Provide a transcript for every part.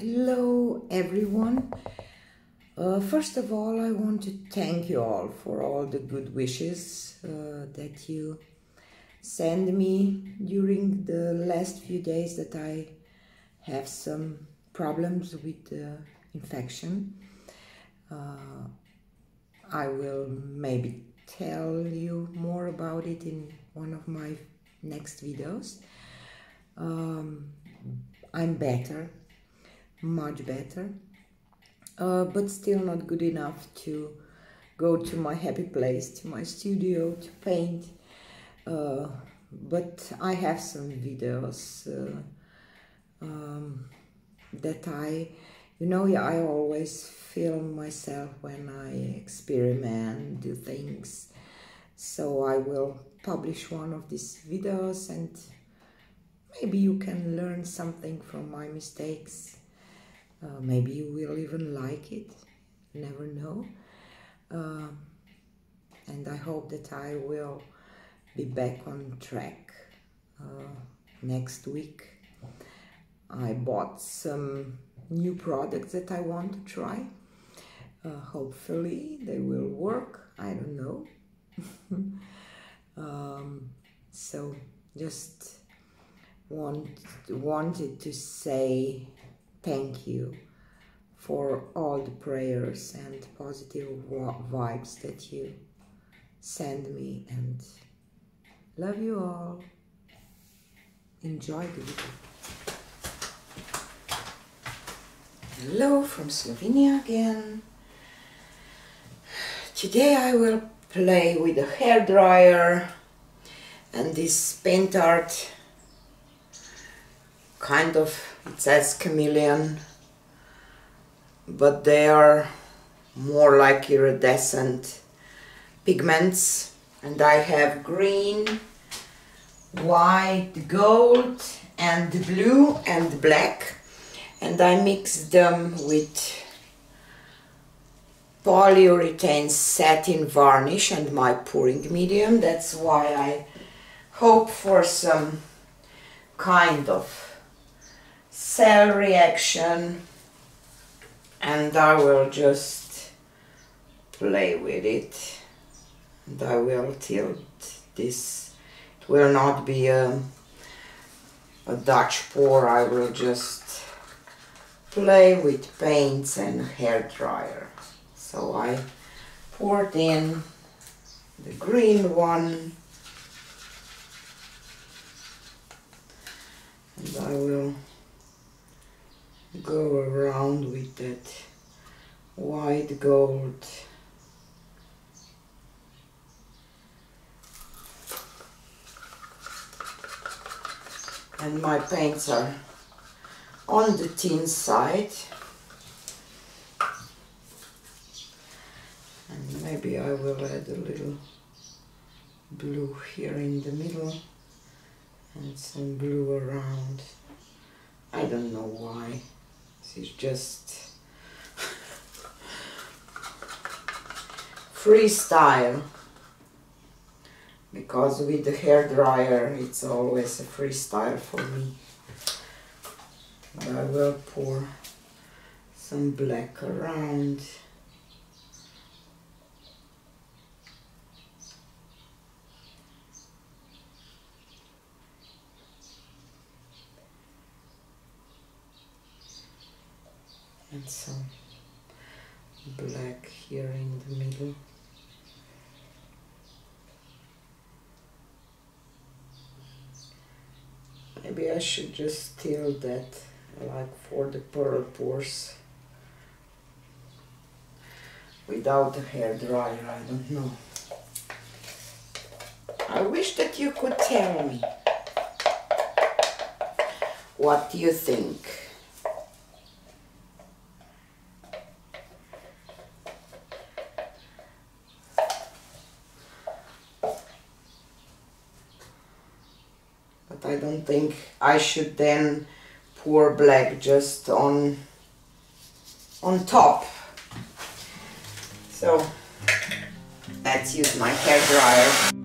Hello everyone. First of all, I want to thank you all for all the good wishes that you send me during the last few days that I have some problems with infection. I will maybe tell you more about it in one of my next videos. I'm better, much better, but still not good enough to go to my happy place, to my studio, to paint. But I have some videos that I always film myself when I experiment, do things. So I will publish one of these videos and maybe you can learn something from my mistakes. Maybe you will even like it, never know. And I hope that I will be back on track next week. I bought some new products that I want to try. Hopefully they will work, I don't know. So just wanted to say thank you for all the prayers and positive vibes that you send me, and love you all. Enjoy the video. Hello from Slovenia again. Today I will play with a hairdryer and this paint art. Kind of, it says chameleon, but they are more like iridescent pigments, and I have green, white, gold and blue and black, and I mix them with polyurethane satin varnish and my pouring medium. That's why I hope for some kind of cell reaction, and I will just play with it, and I will tilt this. It will not be a Dutch pour. I will just play with paints and hair dryer. So I poured in the green one, and I will go around with that white gold. And my paints are on the thin side. And maybe I will add a little blue here in the middle and some blue around. I don't know why. It's just freestyle, because with the hairdryer it's always a freestyle for me. But I will pour some black around. And some black here in the middle. Maybe I should just steal that, like for the pearl pores, without the hairdryer. I don't know. I wish that you could tell me what you think. I don't think I should then pour black just on top. So let's use my hairdryer.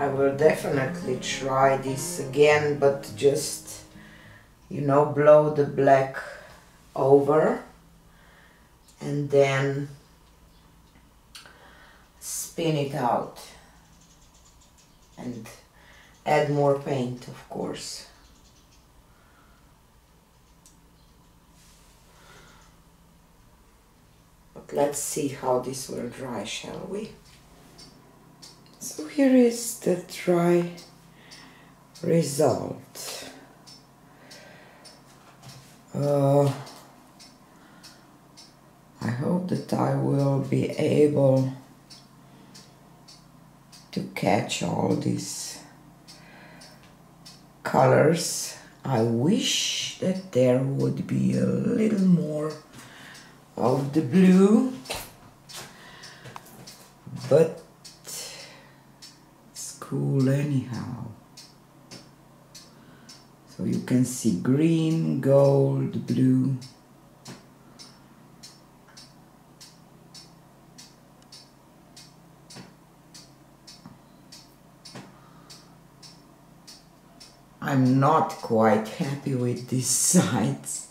I will definitely try this again, but just, you know, blow the black over and then spin it out and add more paint, of course. But let's see how this will dry, shall we? So here is the dry result. I hope that I will be able to catch all these colors. I wish that there would be a little more of the blue, but it's cool anyhow. So you can see green, gold, blue. I'm not quite happy with these sides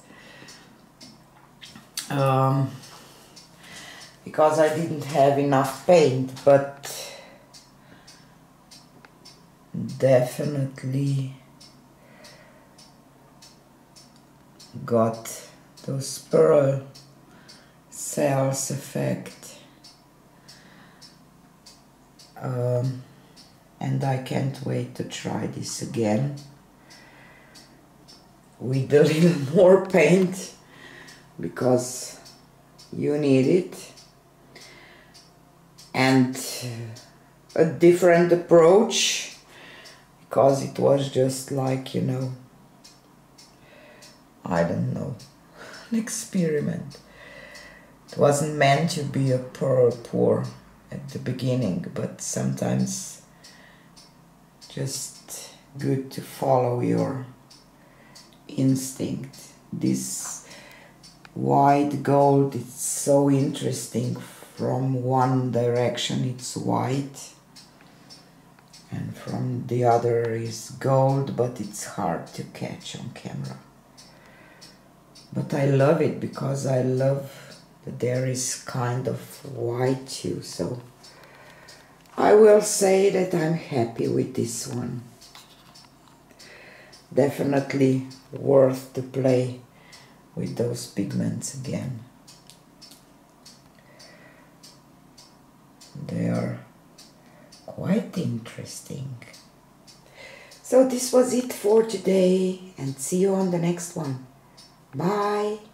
because I didn't have enough paint, but definitely got those pearl cells effect, and I can't wait to try this again with a little more paint, because you need it, and a different approach, because it was just like, you know, I don't know, an experiment. It wasn't meant to be a pearl pour at the beginning, but sometimes just good to follow your instinct. This white gold, it's so interesting. From one direction it's white and from the other is gold, but it's hard to catch on camera. But I love it, because I love that there is kind of white too, so I will say that I'm happy with this one. Definitely worth to play with those pigments again. They are quite interesting. So this was it for today, and see you on the next one. Bye!